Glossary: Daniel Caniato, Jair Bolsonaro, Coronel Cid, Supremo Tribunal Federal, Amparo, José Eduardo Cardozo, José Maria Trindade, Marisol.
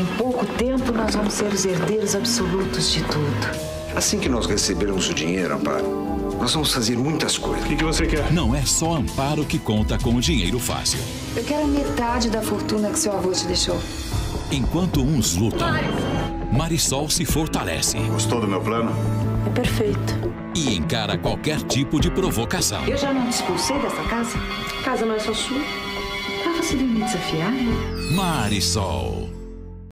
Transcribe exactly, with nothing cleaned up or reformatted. Em pouco tempo, nós vamos ser os herdeiros absolutos de tudo. Assim que nós recebermos o dinheiro, Amparo, nós vamos fazer muitas coisas. O que, que você quer? Não é só Amparo que conta com o dinheiro fácil. Eu quero a metade da fortuna que seu avô te deixou. Enquanto uns lutam, Marisol se fortalece. Gostou do meu plano? É perfeito. E encara qualquer tipo de provocação. Eu já não te expulsei dessa casa? A casa não é só sua. Pra você vir me desafiar, né? Marisol.